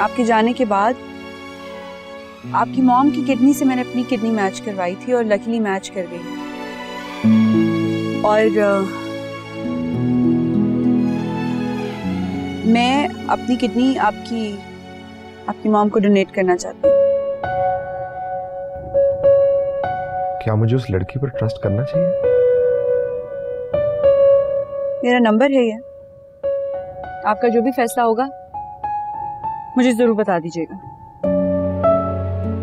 आपके जाने के बाद आपकी मॉम की किडनी से मैंने अपनी किडनी मैच करवाई थी और लकीली मैच कर गई। और मैं अपनी किडनी आपकी मॉम को डोनेट करना चाहती हूँ। क्या मुझे उस लड़की पर ट्रस्ट करना चाहिए? मेरा नंबर है ये, आपका जो भी फैसला होगा मुझे जरूर बता दीजिएगा।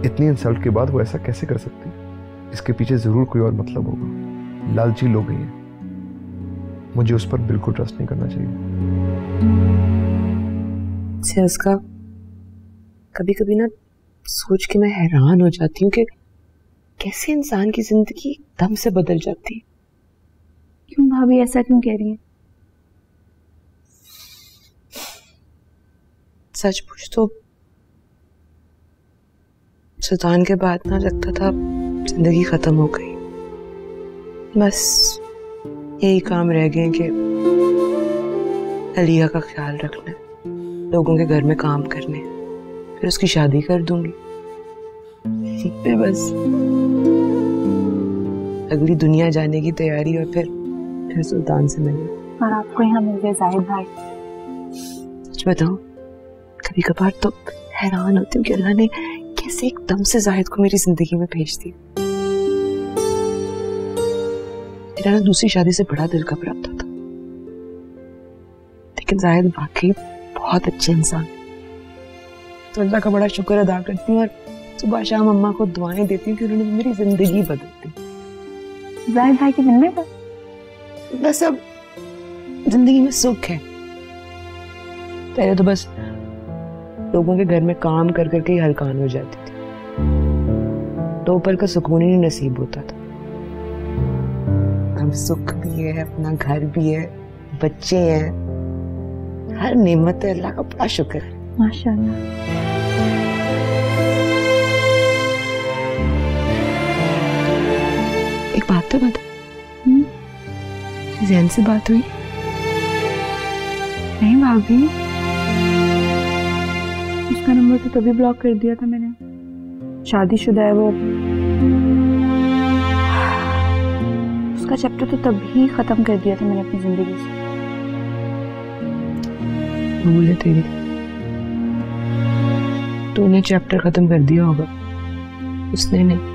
इतनी इंसल्ट के बाद वो ऐसा कैसे कर सकती? इसके पीछे जरूर कोई और मतलब होगा। लालची लोग हैं, मुझे उस पर बिल्कुल ट्रस्ट नहीं करना चाहिए। सियाज का कभी-कभी ना सोच के मैं हैरान हो जाती हूँ कि कैसे इंसान की जिंदगी एकदम से बदल जाती है। क्यों भाभी ऐसा क्यों कह रही है? सच पूछ तो सुल्तान के बाद ना लगता था जिंदगी खत्म हो गई, बस यही काम रह गए कि अलिया का ख्याल रखना, लोगों के घर में काम करने, फिर उसकी शादी कर दूंगी, फिर बस अगली दुनिया जाने की तैयारी और फिर सुल्तान से मिलना। और आपको यहाँ मिल गए जाहिद भाई। सच बताऊं कभी कभार तो हैरान होती हूँ कि अल्लाह ने कैसे एकदम से जाहिद को मेरी जिंदगी में भेज दिया। मेरा ना दूसरी शादी से बड़ा दिल घबराता था, लेकिन जाहिद वाकई बहुत अच्छे इंसान। तो अल्लाह का बड़ा शुक्र अदा करती हूँ और सुबह शाम अम्मा को दुआएं देती हूँ कि उन्होंने मेरी जिंदगी बदल दी। जाहिद भाई के मिलने पर बस अब जिंदगी में सुख है। पहले तो बस लोगों के घर में काम कर करके ही हलकान हो जाती थी, तो ऊपर का सुकून ही नसीब होता था। अब सुख भी है, अपना घर भी है, बच्चे हैं, हर नेमत है, अल्लाह का बड़ा शुक्र है माशाल्लाह। एक बात तो बता, जैन से बात हुई? नहीं भाभी, उसका नंबर तो तभी ब्लॉक कर दिया था मैंने। शादीशुदा है वो, उसका चैप्टर तो तभी खत्म कर दिया था मैंने अपनी जिंदगी से। भूल है तेरी, तूने चैप्टर खत्म कर दिया होगा, उसने नहीं।